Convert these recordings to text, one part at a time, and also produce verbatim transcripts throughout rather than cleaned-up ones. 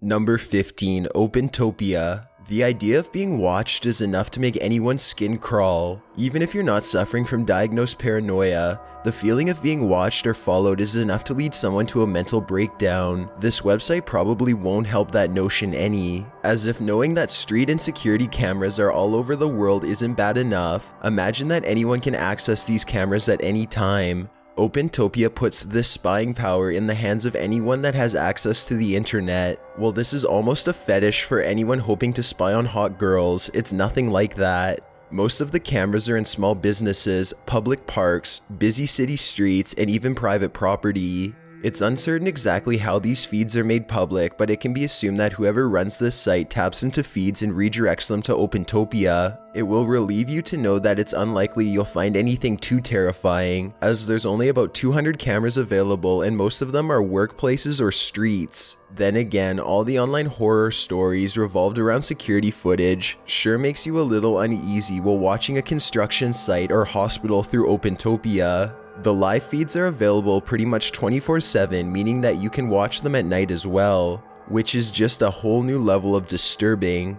Number fifteen. Opentopia. The idea of being watched is enough to make anyone's skin crawl. Even if you're not suffering from diagnosed paranoia, the feeling of being watched or followed is enough to lead someone to a mental breakdown. This website probably won't help that notion any, as if knowing that street and security cameras are all over the world isn't bad enough, imagine that anyone can access these cameras at any time. Opentopia puts this spying power in the hands of anyone that has access to the internet. While this is almost a fetish for anyone hoping to spy on hot girls, it's nothing like that. Most of the cameras are in small businesses, public parks, busy city streets, and even private property. It's uncertain exactly how these feeds are made public, but it can be assumed that whoever runs this site taps into feeds and redirects them to Opentopia. It will relieve you to know that it's unlikely you'll find anything too terrifying, as there's only about two hundred cameras available and most of them are workplaces or streets. Then again, all the online horror stories revolved around security footage sure makes you a little uneasy while watching a construction site or hospital through Opentopia. The live feeds are available pretty much twenty-four seven, meaning that you can watch them at night as well, which is just a whole new level of disturbing.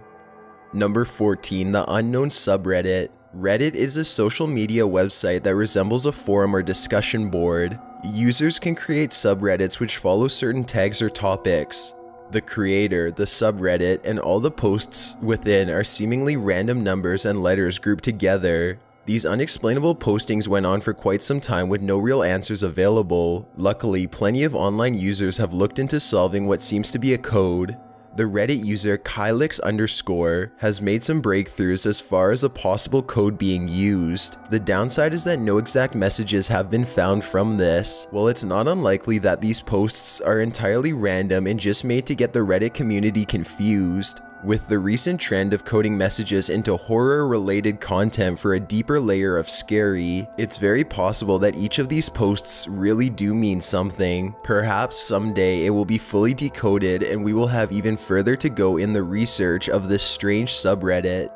Number fourteen. The Unknown Subreddit. Reddit is a social media website that resembles a forum or discussion board. Users can create subreddits which follow certain tags or topics. The creator, the subreddit, and all the posts within are seemingly random numbers and letters grouped together. These unexplainable postings went on for quite some time with no real answers available. Luckily, plenty of online users have looked into solving what seems to be a code. The Reddit user Kylix underscore has made some breakthroughs as far as a possible code being used. The downside is that no exact messages have been found from this. While it's not unlikely that these posts are entirely random and just made to get the Reddit community confused. With the recent trend of coding messages into horror-related content for a deeper layer of scary, it's very possible that each of these posts really do mean something. Perhaps someday it will be fully decoded and we will have even further to go in the research of this strange subreddit.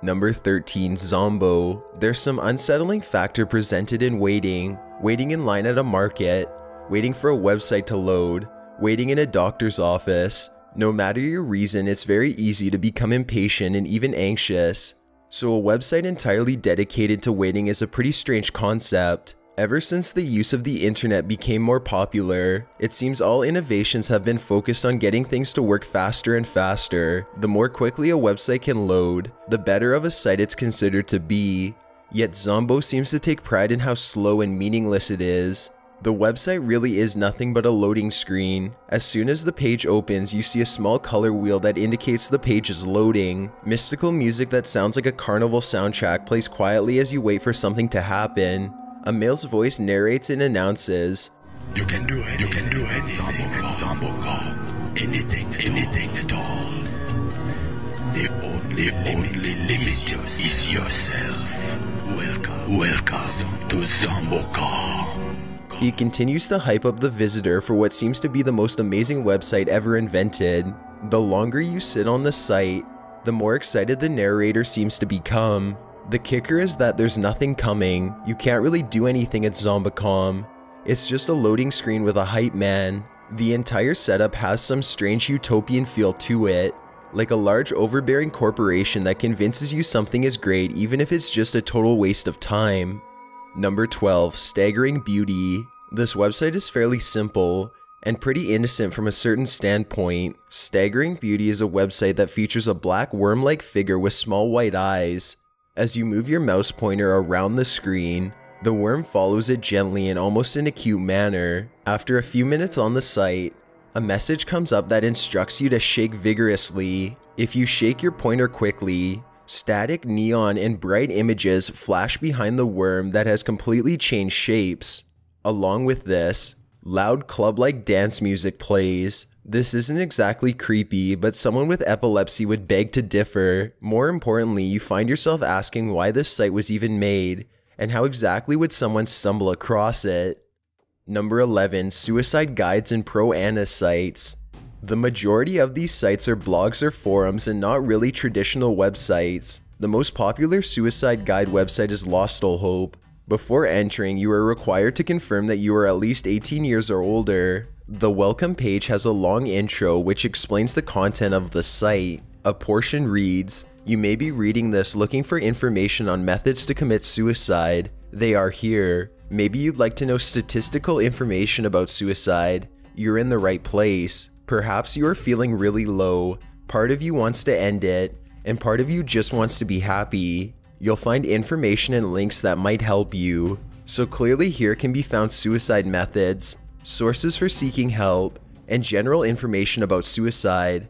Number thirteen. Zombo. There's some unsettling factor presented in waiting. Waiting in line at a market, waiting for a website to load, waiting in a doctor's office. No matter your reason, it's very easy to become impatient and even anxious. So a website entirely dedicated to waiting is a pretty strange concept. Ever since the use of the internet became more popular, it seems all innovations have been focused on getting things to work faster and faster. The more quickly a website can load, the better of a site it's considered to be. Yet Zombo seems to take pride in how slow and meaningless it is. The website really is nothing but a loading screen. As soon as the page opens, you see a small color wheel that indicates the page is loading. Mystical music that sounds like a carnival soundtrack plays quietly as you wait for something to happen. A male's voice narrates and announces, "You can do it, you can do it, Zombo God, anything, anything at all. The only, only limit is yourself. Welcome, welcome to Zombo God." He continues to hype up the visitor for what seems to be the most amazing website ever invented. The longer you sit on the site, the more excited the narrator seems to become. The kicker is that there's nothing coming. You can't really do anything at Zombicom. It's just a loading screen with a hype man. The entire setup has some strange utopian feel to it, like a large overbearing corporation that convinces you something is great even if it's just a total waste of time. Number twelve. Staggering Beauty. This website is fairly simple and pretty innocent from a certain standpoint. Staggering Beauty is a website that features a black worm-like figure with small white eyes. As you move your mouse pointer around the screen, the worm follows it gently and almost in a cute manner. After a few minutes on the site, a message comes up that instructs you to shake vigorously. If you shake your pointer quickly, static, neon, and bright images flash behind the worm that has completely changed shapes. Along with this, loud club-like dance music plays. This isn't exactly creepy, but someone with epilepsy would beg to differ. More importantly, you find yourself asking why this site was even made, and how exactly would someone stumble across it. Number eleven. Suicide Guides and Pro-Ana Sites. The majority of these sites are blogs or forums and not really traditional websites. The most popular suicide guide website is Lost All Hope. Before entering, you are required to confirm that you are at least eighteen years or older. The welcome page has a long intro which explains the content of the site. A portion reads, "You may be reading this looking for information on methods to commit suicide. They are here. Maybe you'd like to know statistical information about suicide. You're in the right place. Perhaps you are feeling really low. Part of you wants to end it, and part of you just wants to be happy. You'll find information and links that might help you." So clearly here can be found suicide methods, sources for seeking help, and general information about suicide.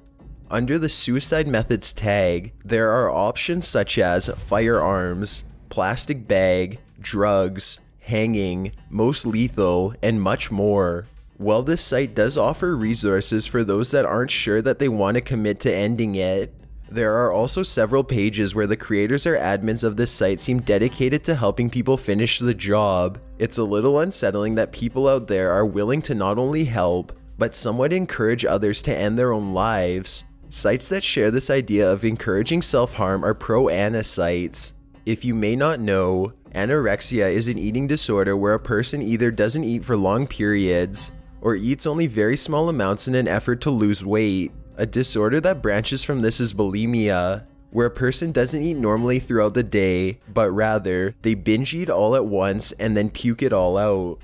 Under the suicide methods tag, there are options such as firearms, plastic bag, drugs, hanging, most lethal, and much more. While this site does offer resources for those that aren't sure that they want to commit to ending it, there are also several pages where the creators or admins of this site seem dedicated to helping people finish the job. It's a little unsettling that people out there are willing to not only help, but somewhat encourage others to end their own lives. Sites that share this idea of encouraging self-harm are pro-ana sites. If you may not know, anorexia is an eating disorder where a person either doesn't eat for long periods, or eats only very small amounts in an effort to lose weight. A disorder that branches from this is bulimia, where a person doesn't eat normally throughout the day, but rather, they binge eat all at once and then puke it all out.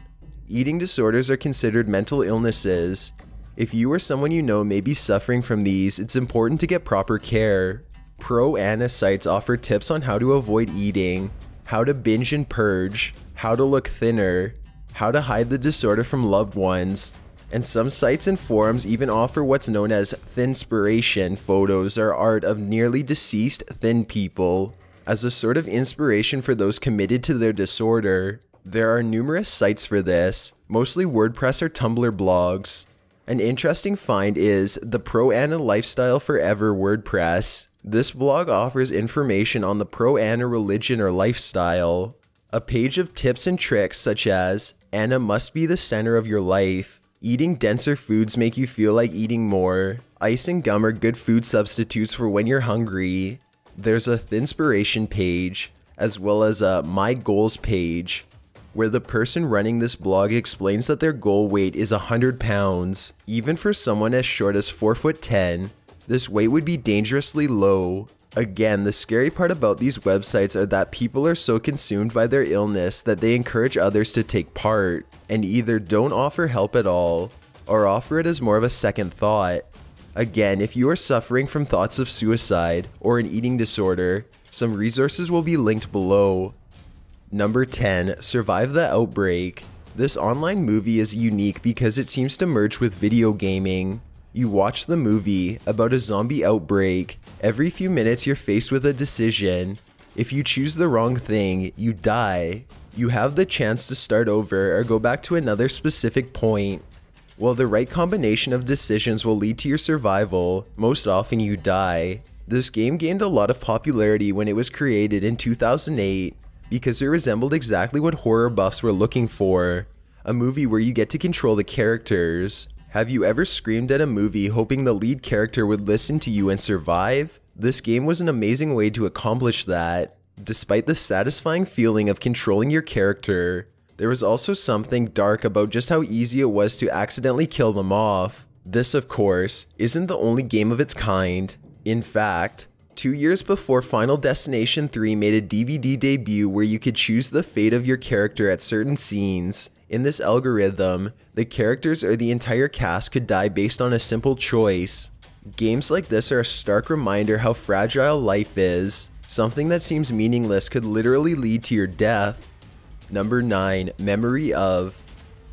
Eating disorders are considered mental illnesses. If you or someone you know may be suffering from these, it's important to get proper care. Pro-ana sites offer tips on how to avoid eating, how to binge and purge, how to look thinner, how to hide the disorder from loved ones, and some sites and forums even offer what's known as thinspiration photos or art of nearly deceased thin people as a sort of inspiration for those committed to their disorder. There are numerous sites for this, mostly WordPress or Tumblr blogs. An interesting find is the Pro-Ana Lifestyle Forever WordPress. This blog offers information on the pro-ana religion or lifestyle. A page of tips and tricks such as, "Ana must be the center of your life. Eating denser foods make you feel like eating more. Ice and gum are good food substitutes for when you're hungry." There's a Thinspiration page, as well as a My Goals page, where the person running this blog explains that their goal weight is one hundred pounds. Even for someone as short as four foot ten, this weight would be dangerously low. Again, the scary part about these websites are that people are so consumed by their illness that they encourage others to take part, and either don't offer help at all, or offer it as more of a second thought. Again, if you are suffering from thoughts of suicide or an eating disorder, some resources will be linked below. Number ten. Survive the Outbreak. This online movie is unique because it seems to merge with video gaming. You watch the movie about a zombie outbreak. Every few minutes you're faced with a decision. If you choose the wrong thing, you die. You have the chance to start over or go back to another specific point. While the right combination of decisions will lead to your survival, most often you die. This game gained a lot of popularity when it was created in two thousand eight. Because it resembled exactly what horror buffs were looking for, a movie where you get to control the characters. Have you ever screamed at a movie hoping the lead character would listen to you and survive? This game was an amazing way to accomplish that. Despite the satisfying feeling of controlling your character, there was also something dark about just how easy it was to accidentally kill them off. This, of course, isn't the only game of its kind. In fact, Two years before Final Destination three made a D V D debut where you could choose the fate of your character at certain scenes. In this algorithm, the characters or the entire cast could die based on a simple choice. Games like this are a stark reminder how fragile life is. Something that seems meaningless could literally lead to your death. Number nine. Memory Of.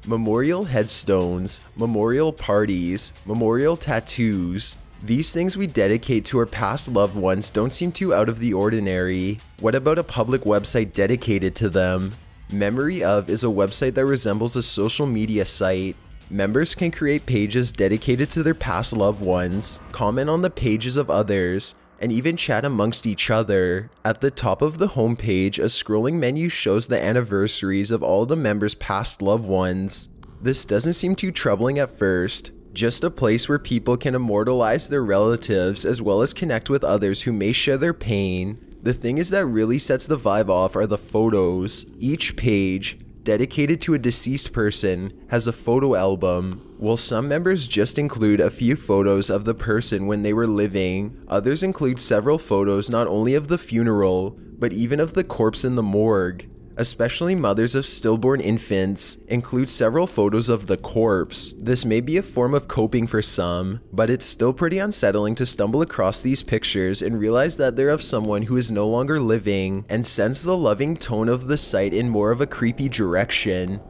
Memorial headstones, memorial parties, memorial tattoos. These things we dedicate to our past loved ones don't seem too out of the ordinary. What about a public website dedicated to them? Memory Of is a website that resembles a social media site. Members can create pages dedicated to their past loved ones, comment on the pages of others, and even chat amongst each other. At the top of the homepage, a scrolling menu shows the anniversaries of all the members' past loved ones. This doesn't seem too troubling at first. Just a place where people can immortalize their relatives as well as connect with others who may share their pain. The thing is that really sets the vibe off are the photos. Each page dedicated to a deceased person, has a photo album. While some members just include a few photos of the person when they were living, others include several photos not only of the funeral, but even of the corpse in the morgue. Especially mothers of stillborn infants include several photos of the corpse. This may be a form of coping for some, but it's still pretty unsettling to stumble across these pictures and realize that they're of someone who is no longer living and sends the loving tone of the site in more of a creepy direction.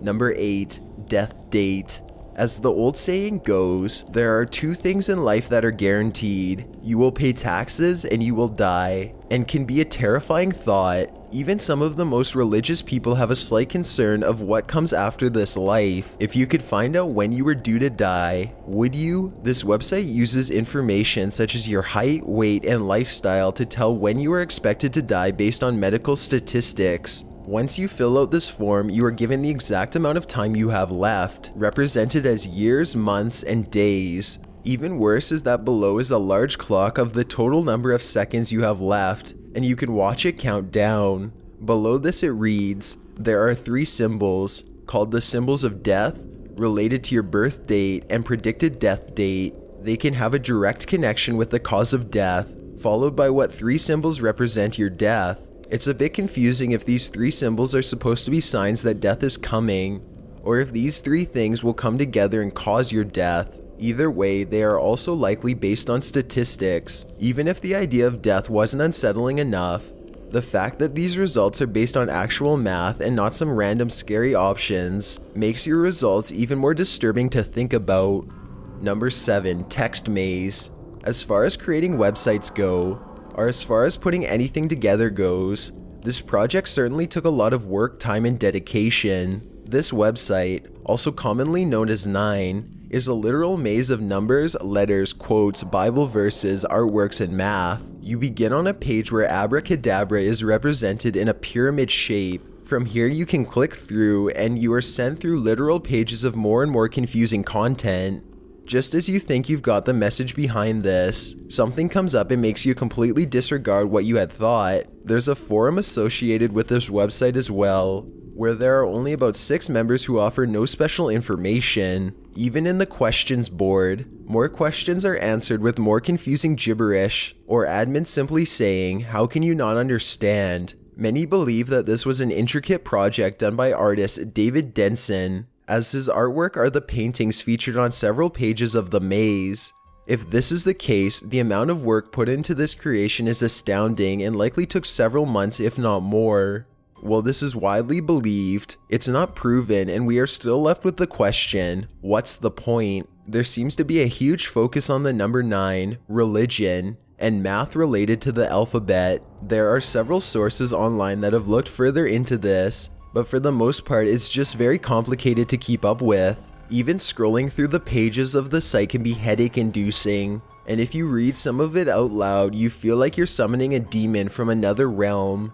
Number eight. Death Date. As the old saying goes, there are two things in life that are guaranteed. You will pay taxes and you will die, and can be a terrifying thought. Even some of the most religious people have a slight concern of what comes after this life. If you could find out when you were due to die, would you? This website uses information such as your height, weight, and lifestyle to tell when you are expected to die based on medical statistics. Once you fill out this form, you are given the exact amount of time you have left, represented as years, months, and days. Even worse is that below is a large clock of the total number of seconds you have left, and you can watch it count down. Below this it reads, there are three symbols, called the symbols of death, related to your birth date and predicted death date. They can have a direct connection with the cause of death, followed by what three symbols represent your death. It's a bit confusing if these three symbols are supposed to be signs that death is coming, or if these three things will come together and cause your death. Either way, they are also likely based on statistics. Even if the idea of death wasn't unsettling enough, the fact that these results are based on actual math and not some random scary options makes your results even more disturbing to think about. Number seven. Text Maze. As far as creating websites go, or as far as putting anything together goes, this project certainly took a lot of work, time, and dedication. This website, also commonly known as nine, is a literal maze of numbers, letters, quotes, Bible verses, artworks, and math. You begin on a page where abracadabra is represented in a pyramid shape. From here you can click through and you are sent through literal pages of more and more confusing content. Just as you think you've got the message behind this, something comes up and makes you completely disregard what you had thought. There's a forum associated with this website as well, where there are only about six members who offer no special information. Even in the questions board, more questions are answered with more confusing gibberish, or admins simply saying, "How can you not understand?" Many believe that this was an intricate project done by artist David Denson, as his artwork are the paintings featured on several pages of the maze. If this is the case, the amount of work put into this creation is astounding and likely took several months, if not more. While this is widely believed, it's not proven, and we are still left with the question, what's the point? There seems to be a huge focus on the number nine, religion, and math related to the alphabet. There are several sources online that have looked further into this, but for the most part it's just very complicated to keep up with. Even scrolling through the pages of the site can be headache-inducing, and if you read some of it out loud, you feel like you're summoning a demon from another realm.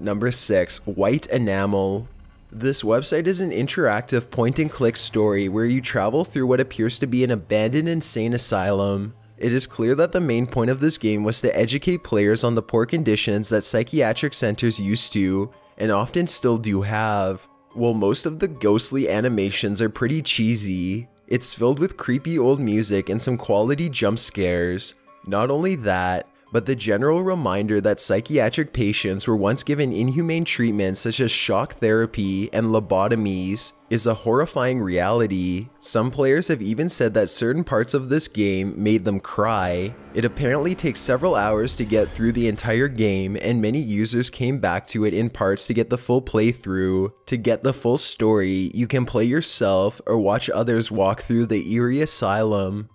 Number six. White Enamel. This website is an interactive point-and-click story where you travel through what appears to be an abandoned insane asylum. It is clear that the main point of this game was to educate players on the poor conditions that psychiatric centers used to, and often still do have. While most of the ghostly animations are pretty cheesy, it's filled with creepy old music and some quality jump scares. Not only that, but the general reminder that psychiatric patients were once given inhumane treatments such as shock therapy and lobotomies is a horrifying reality. Some players have even said that certain parts of this game made them cry. It apparently takes several hours to get through the entire game, and many users came back to it in parts to get the full playthrough. To get the full story, you can play yourself or watch others walk through the eerie asylum.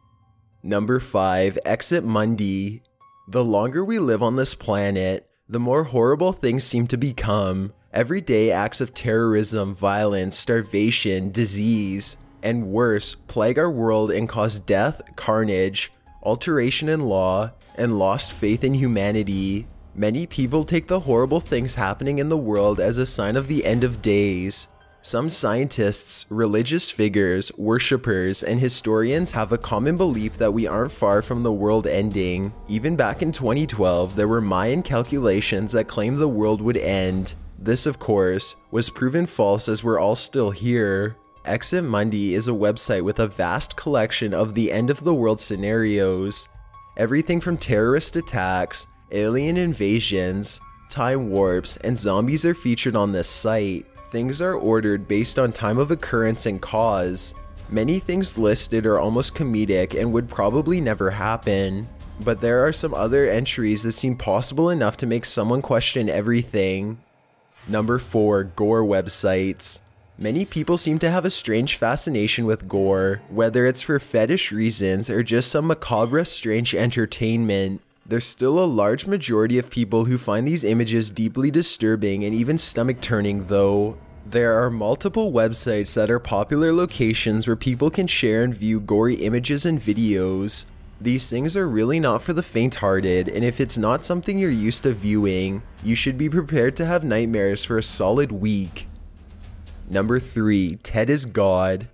Number five. Exit Mundi. The longer we live on this planet, the more horrible things seem to become. Every day, acts of terrorism, violence, starvation, disease, and worse plague our world and cause death, carnage, alteration in law, and lost faith in humanity. Many people take the horrible things happening in the world as a sign of the end of days. Some scientists, religious figures, worshippers, and historians have a common belief that we aren't far from the world ending. Even back in twenty twelve, there were Mayan calculations that claimed the world would end. This, of course, was proven false as we're all still here. Exit Mundi is a website with a vast collection of the end-of-the-world scenarios. Everything from terrorist attacks, alien invasions, time warps, and zombies are featured on this site. Things are ordered based on time of occurrence and cause. Many things listed are almost comedic and would probably never happen, but there are some other entries that seem possible enough to make someone question everything. Number four. Gore websites. Many people seem to have a strange fascination with gore, whether it's for fetish reasons or just some macabre, strange entertainment. There's still a large majority of people who find these images deeply disturbing and even stomach-turning though. There are multiple websites that are popular locations where people can share and view gory images and videos. These things are really not for the faint-hearted, and if it's not something you're used to viewing, you should be prepared to have nightmares for a solid week. Number three. Ted is God.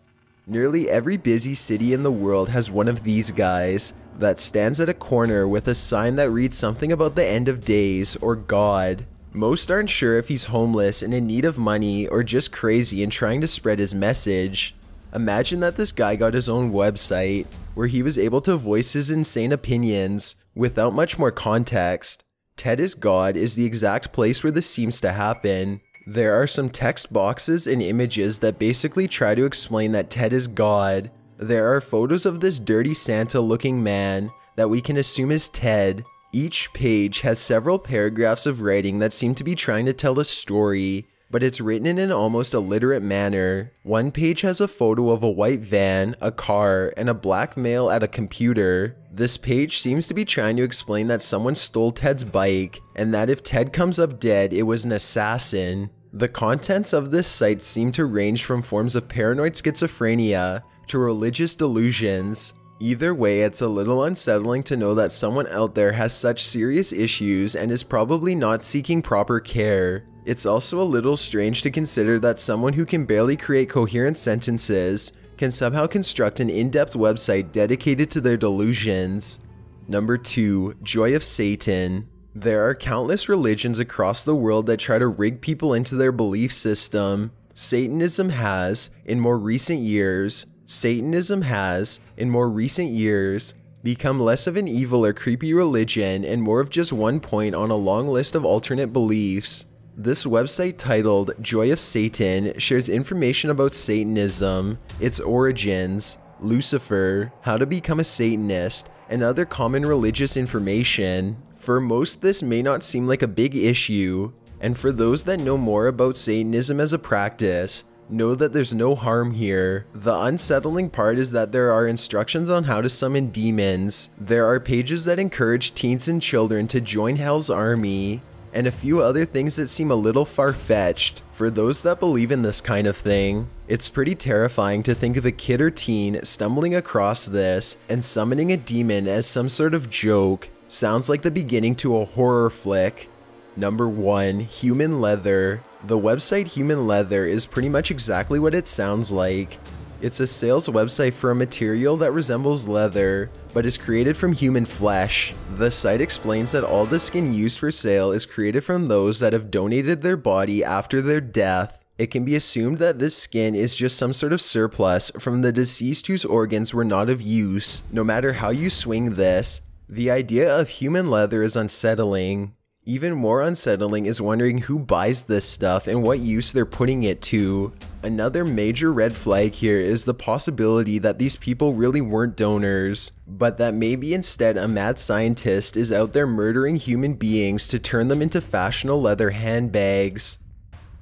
Nearly every busy city in the world has one of these guys that stands at a corner with a sign that reads something about the end of days or God. Most aren't sure if he's homeless and in need of money or just crazy and trying to spread his message. Imagine that this guy got his own website, where he was able to voice his insane opinions without much more context. Ted is God is the exact place where this seems to happen. There are some text boxes and images that basically try to explain that Ted is God. There are photos of this dirty Santa-looking man that we can assume is Ted. Each page has several paragraphs of writing that seem to be trying to tell a story, but it's written in an almost illiterate manner. One page has a photo of a white van, a car, and a black male at a computer. This page seems to be trying to explain that someone stole Ted's bike, and that if Ted comes up dead, it was an assassin. The contents of this site seem to range from forms of paranoid schizophrenia to religious delusions. Either way, it's a little unsettling to know that someone out there has such serious issues and is probably not seeking proper care. It's also a little strange to consider that someone who can barely create coherent sentences can somehow construct an in-depth website dedicated to their delusions. Number two. Joy of Satan. There are countless religions across the world that try to rig people into their belief system. Satanism has, in more recent years, Satanism has, in more recent years, become less of an evil or creepy religion and more of just one point on a long list of alternate beliefs. This website titled Joy of Satan shares information about Satanism, its origins, Lucifer, how to become a Satanist, and other common religious information. For most, this may not seem like a big issue, and for those that know more about Satanism as a practice, know that there's no harm here. The unsettling part is that there are instructions on how to summon demons. There are pages that encourage teens and children to join Hell's army, and a few other things that seem a little far-fetched for those that believe in this kind of thing. It's pretty terrifying to think of a kid or teen stumbling across this and summoning a demon as some sort of joke. Sounds like the beginning to a horror flick. Number one. Human Leather. The website Human Leather is pretty much exactly what it sounds like. It's a sales website for a material that resembles leather, but is created from human flesh. The site explains that all the skin used for sale is created from those that have donated their body after their death. It can be assumed that this skin is just some sort of surplus from the deceased whose organs were not of use. No matter how you swing this, the idea of human leather is unsettling. Even more unsettling is wondering who buys this stuff and what use they're putting it to. Another major red flag here is the possibility that these people really weren't donors, but that maybe instead a mad scientist is out there murdering human beings to turn them into fashionable leather handbags.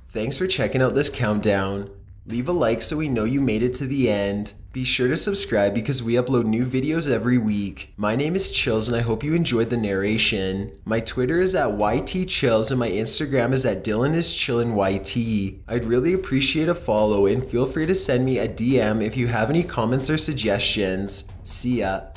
Thanks for checking out this countdown. Leave a like so we know you made it to the end. Be sure to subscribe because we upload new videos every week. My name is Chills and I hope you enjoyed the narration. My Twitter is at Y T Chills and my Instagram is at Dylan is Chillin Y T. I'd really appreciate a follow and feel free to send me a D M if you have any comments or suggestions. See ya.